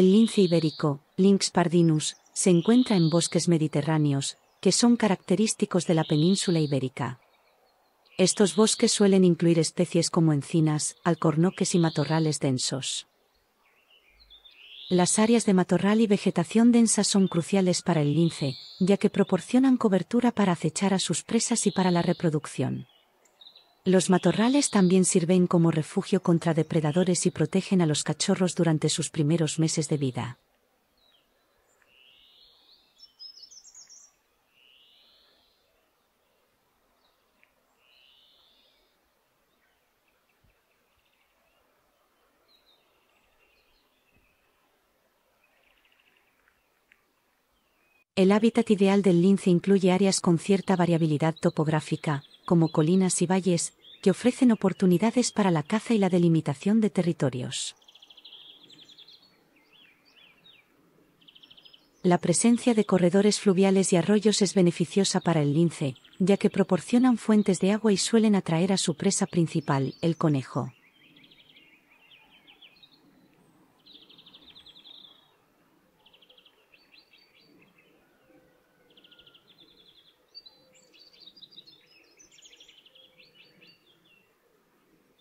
El lince ibérico, Lynx pardinus, se encuentra en bosques mediterráneos, que son característicos de la península ibérica. Estos bosques suelen incluir especies como encinas, alcornoques y matorrales densos. Las áreas de matorral y vegetación densa son cruciales para el lince, ya que proporcionan cobertura para acechar a sus presas y para la reproducción. Los matorrales también sirven como refugio contra depredadores y protegen a los cachorros durante sus primeros meses de vida. El hábitat ideal del lince incluye áreas con cierta variabilidad topográfica, como colinas y valles, que ofrecen oportunidades para la caza y la delimitación de territorios. La presencia de corredores fluviales y arroyos es beneficiosa para el lince, ya que proporcionan fuentes de agua y suelen atraer a su presa principal, el conejo.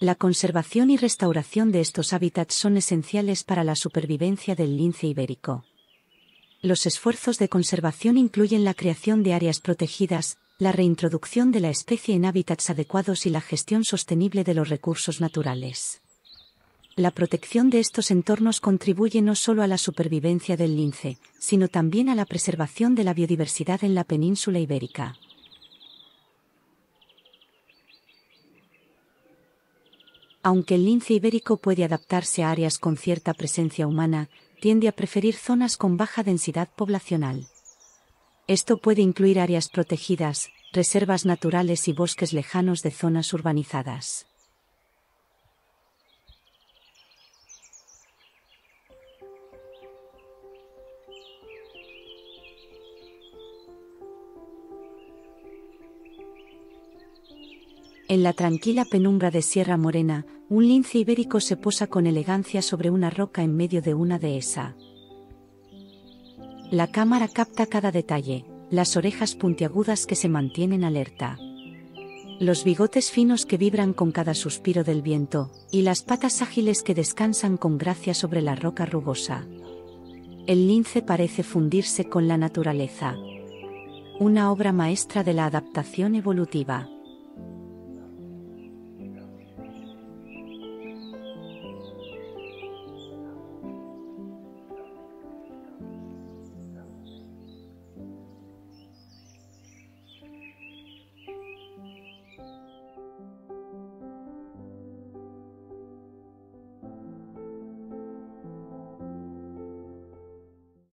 La conservación y restauración de estos hábitats son esenciales para la supervivencia del lince ibérico. Los esfuerzos de conservación incluyen la creación de áreas protegidas, la reintroducción de la especie en hábitats adecuados y la gestión sostenible de los recursos naturales. La protección de estos entornos contribuye no solo a la supervivencia del lince, sino también a la preservación de la biodiversidad en la península ibérica. Aunque el lince ibérico puede adaptarse a áreas con cierta presencia humana, tiende a preferir zonas con baja densidad poblacional. Esto puede incluir áreas protegidas, reservas naturales y bosques lejanos de zonas urbanizadas. En la tranquila penumbra de Sierra Morena, un lince ibérico se posa con elegancia sobre una roca en medio de una dehesa. La cámara capta cada detalle, las orejas puntiagudas que se mantienen alerta, los bigotes finos que vibran con cada suspiro del viento, y las patas ágiles que descansan con gracia sobre la roca rugosa. El lince parece fundirse con la naturaleza. Una obra maestra de la adaptación evolutiva.